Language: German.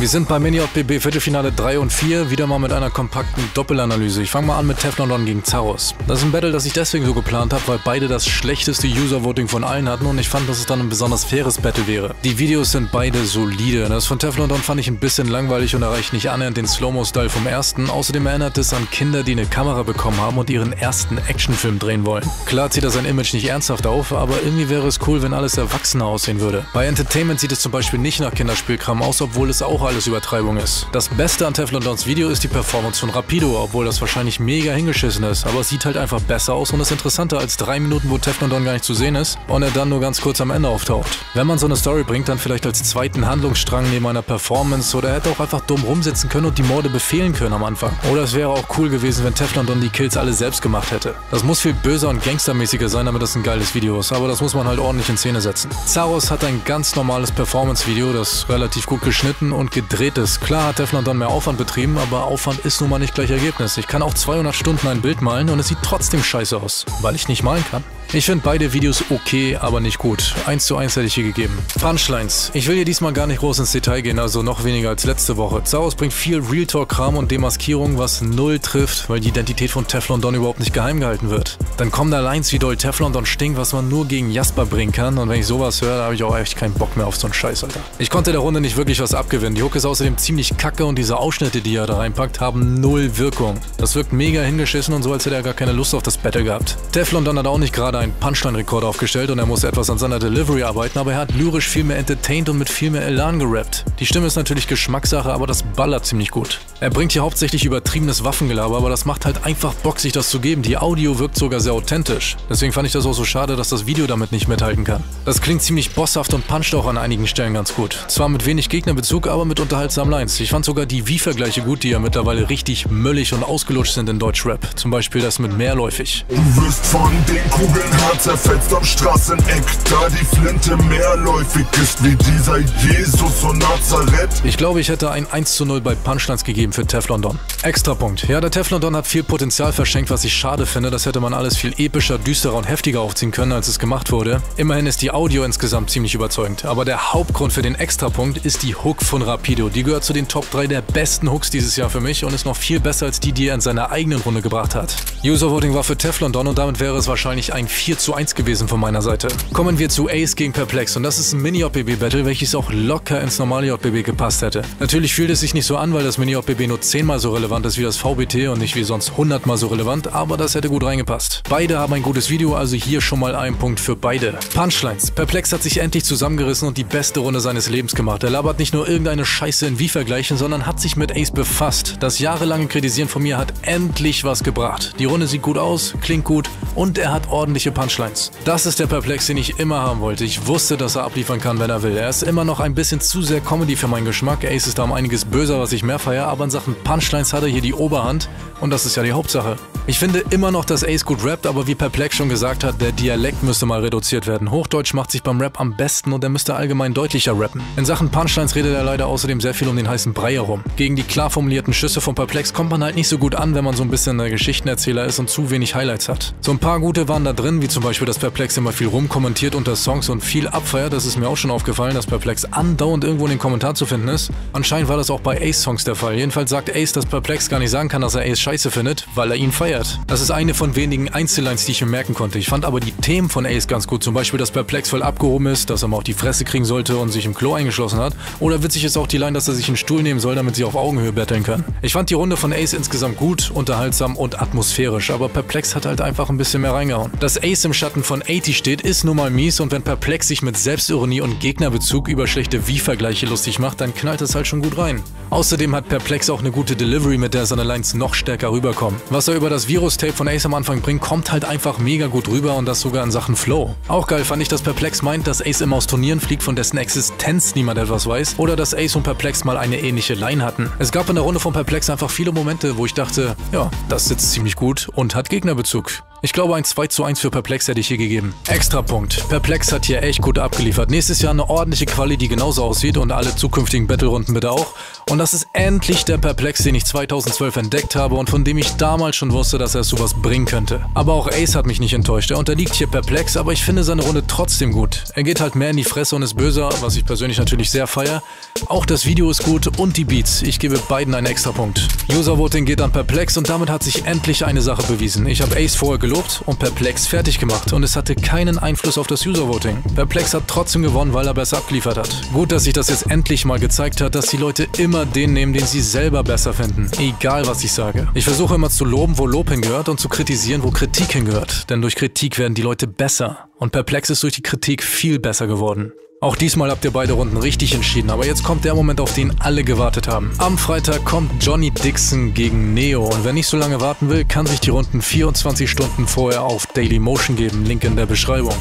Wir sind bei Mini-JBB Viertelfinale 3 und 4, wieder mal mit einer kompakten Doppelanalyse. Ich fange mal an mit Teflon Don gegen Zaros. Das ist ein Battle, das ich deswegen so geplant habe, weil beide das schlechteste User-Voting von allen hatten und ich fand, dass es dann ein besonders faires Battle wäre. Die Videos sind beide solide. Das von Teflon Don fand ich ein bisschen langweilig und erreicht nicht annähernd den Slow-Mo-Style vom ersten. Außerdem erinnert es an Kinder, die eine Kamera bekommen haben und ihren ersten Actionfilm drehen wollen. Klar zieht er sein Image nicht ernsthaft auf, aber irgendwie wäre es cool, wenn alles erwachsener aussehen würde. Bei Entertainment sieht es zum Beispiel nicht nach Kinderspielkram aus, obwohl es auch alles Übertreibung ist. Das Beste an Teflon Dons Video ist die Performance von Rapido, obwohl das wahrscheinlich mega hingeschissen ist, aber es sieht halt einfach besser aus und ist interessanter als 3 Minuten, wo Teflon Don gar nicht zu sehen ist und er dann nur ganz kurz am Ende auftaucht. Wenn man so eine Story bringt, dann vielleicht als zweiten Handlungsstrang neben einer Performance, oder er hätte auch einfach dumm rumsitzen können und die Morde befehlen können am Anfang. Oder es wäre auch cool gewesen, wenn Teflon Don die Kills alle selbst gemacht hätte. Das muss viel böser und gangstermäßiger sein, damit das ein geiles Video ist, aber das muss man halt ordentlich in Szene setzen. Zaros hat ein ganz normales Performance-Video, das relativ gut geschnitten und gedreht ist. Klar hat Teflon Don mehr Aufwand betrieben, aber Aufwand ist nun mal nicht gleich Ergebnis. Ich kann auch 200 Stunden ein Bild malen und es sieht trotzdem scheiße aus, weil ich nicht malen kann. Ich finde beide Videos okay, aber nicht gut. 1:1 hätte ich hier gegeben. Punchlines. Ich will hier diesmal gar nicht groß ins Detail gehen, also noch weniger als letzte Woche. Zaros bringt viel Real-Talk-Kram und Demaskierung, was null trifft, weil die Identität von Teflon Don überhaupt nicht geheim gehalten wird. Dann kommen da Lines, wie doll Teflon Don stinkt, was man nur gegen Jasper bringen kann, und wenn ich sowas höre, da habe ich auch echt keinen Bock mehr auf so einen Scheiß, Alter. Ich konnte der Runde nicht wirklich was abgewinnen. Die Hook ist außerdem ziemlich kacke und diese Ausschnitte, die er da reinpackt, haben null Wirkung. Das wirkt mega hingeschissen und so, als hätte er gar keine Lust auf das Battle gehabt. Teflon Don hat auch nicht gerade einen Punchline-Rekord aufgestellt und er muss etwas an seiner Delivery arbeiten, aber er hat lyrisch viel mehr entertained und mit viel mehr Elan gerappt. Die Stimme ist natürlich Geschmackssache, aber das ballert ziemlich gut. Er bringt hier hauptsächlich übertriebenes Waffengelaber, aber das macht halt einfach Bock, sich das zu geben. Die Audio wirkt sogar sehr authentisch. Deswegen fand ich das auch so schade, dass das Video damit nicht mithalten kann. Das klingt ziemlich bosshaft und puncht auch an einigen Stellen ganz gut. Zwar mit wenig Gegnerbezug, aber mit unterhaltsamen Lines. Ich fand sogar die Wie-Vergleiche gut, die ja mittlerweile richtig müllig und ausgelutscht sind in Deutschrap. Zum Beispiel das mit mehrläufig. Du wirst von den Kugeln hart zerfetzt am Straßeneck, da die Flinte mehrläufig ist wie dieser Jesus von Nazareth. Ich glaube, ich hätte ein 1:0 bei Punchlines gegeben für Teflon Don. Extra Punkt. Ja, der Teflon Don hat viel Potenzial verschenkt, was ich schade finde. Das hätte man alles viel epischer, düsterer und heftiger aufziehen können, als es gemacht wurde. Immerhin ist die Audio insgesamt ziemlich überzeugend. Aber der Hauptgrund für den Extrapunkt ist die Hook von Rapido. Die gehört zu den Top 3 der besten Hooks dieses Jahr für mich und ist noch viel besser als die, die er in seiner eigenen Runde gebracht hat. User Voting war für Teflon Don und damit wäre es wahrscheinlich ein 4:1 gewesen von meiner Seite. Kommen wir zu Ace gegen Perplex, und das ist ein Mini-JBB-Battle, welches auch locker ins normale JBB gepasst hätte. Natürlich fühlt es sich nicht so an, weil das Mini-JBB nur 10-mal so relevant ist wie das VBT und nicht wie sonst 100-mal so relevant, aber das hätte gut reingepasst. Beide haben ein gutes Video, also hier schon mal ein Punkt für beide. Punchlines. Perplex hat sich endlich zusammengerissen und die beste Runde seines Lebens gemacht. Er labert nicht nur irgendeine Scheiße in Wie-Vergleichen, sondern hat sich mit Ace befasst. Das jahrelange Kritisieren von mir hat endlich was gebracht. Die Runde sieht gut aus, klingt gut und er hat ordentliche Punchlines. Das ist der Perplex, den ich immer haben wollte. Ich wusste, dass er abliefern kann, wenn er will. Er ist immer noch ein bisschen zu sehr Comedy für meinen Geschmack. Ace ist da um einiges böser, was ich mehr feiere, aber in Sachen Punchlines hat er hier die Oberhand und das ist ja die Hauptsache. Ich finde immer noch, dass Ace gut rappt, aber wie Perplex schon gesagt hat, der Dialekt müsste mal reduziert werden. Hochdeutsch macht sich beim Rap am besten und er müsste allgemein deutlicher rappen. In Sachen Punchlines redet er leider außerdem sehr viel um den heißen Brei herum. Gegen die klar formulierten Schüsse von Perplex kommt man halt nicht so gut an, wenn man so ein bisschen der Geschichtenerzähler ist und zu wenig Highlights hat. So ein paar gute waren da drin, wie zum Beispiel, dass Perplex immer viel rumkommentiert unter Songs und viel abfeiert. Das ist mir auch schon aufgefallen, dass Perplex andauernd irgendwo in den Kommentar zu finden ist. Anscheinend war das auch bei Ace-Songs der Fall. Jedenfalls sagt Ace, dass Perplex gar nicht sagen kann, dass er Ace scheiße findet, weil er ihn feiert. Das ist eine von wenigen Einzellines, die ich mir merken konnte. Ich fand aber die Themen von Ace ganz gut. Zum Beispiel, dass Perplex voll abgehoben ist, dass er mal auf die Fresse kriegen sollte und sich im Klo eingeschlossen hat. Oder witzig ist auch die Line, dass er sich einen Stuhl nehmen soll, damit sie auf Augenhöhe betteln können. Ich fand die Runde von Ace insgesamt gut, unterhaltsam und atmosphärisch, aber Perplex hat halt einfach ein bisschen mehr reingehauen. Dass Ace im Schatten von 80 steht, ist nun mal mies, und wenn Perplex sich mit Selbstironie und Gegnerbezug über schlechte Wie-Vergleiche lustig macht, dann knallt es halt schon gut rein. Außerdem hat Perplex auch eine gute Delivery, mit der seine Lines noch stärker rüberkommen. Was er über das Virus-Tape von Ace am Anfang bringt, kommt halt einfach mega gut rüber und das sogar in Sachen Flow. Auch geil fand ich, dass Perplex meint, dass Ace immer aus Turnieren fliegt, von dessen Existenz niemand etwas weiß, oder dass Ace und Perplex mal eine ähnliche Line hatten. Es gab in der Runde von Perplex einfach viele Momente, wo ich dachte, ja, das sitzt ziemlich gut und hat Gegnerbezug. Ich glaube, ein 2:1 für Perplex hätte ich hier gegeben. Extra Punkt. Perplex hat hier echt gut abgeliefert. Nächstes Jahr eine ordentliche Quali, die genauso aussieht und alle zukünftigen Battle-Runden bitte auch. Und das ist endlich der Perplex, den ich 2012 entdeckt habe und von dem ich damals schon wusste, dass er sowas bringen könnte. Aber auch Ace hat mich nicht enttäuscht. Er unterliegt hier Perplex, aber ich finde seine Runde trotzdem gut. Er geht halt mehr in die Fresse und ist böser, was ich persönlich natürlich sehr feiere. Auch das Video ist gut und die Beats. Ich gebe beiden einen extra Punkt. User-Voting geht an Perplex und damit hat sich endlich eine Sache bewiesen. Ich habe Ace vorher gelobt und Perplex fertig gemacht und es hatte keinen Einfluss auf das User-Voting. Perplex hat trotzdem gewonnen, weil er besser abgeliefert hat. Gut, dass sich das jetzt endlich mal gezeigt hat, dass die Leute immer den nehmen, den sie selber besser finden. Egal, was ich sage. Ich versuche immer zu loben, wo Lob hingehört und zu kritisieren, wo Kritik hingehört. Denn durch Kritik werden die Leute besser. Und Perplex ist durch die Kritik viel besser geworden. Auch diesmal habt ihr beide Runden richtig entschieden, aber jetzt kommt der Moment, auf den alle gewartet haben. Am Freitag kommt Johnny Dixon gegen Neo und wer nicht so lange warten will, kann sich die Runden 24 Stunden vorher auf Dailymotion geben, Link in der Beschreibung.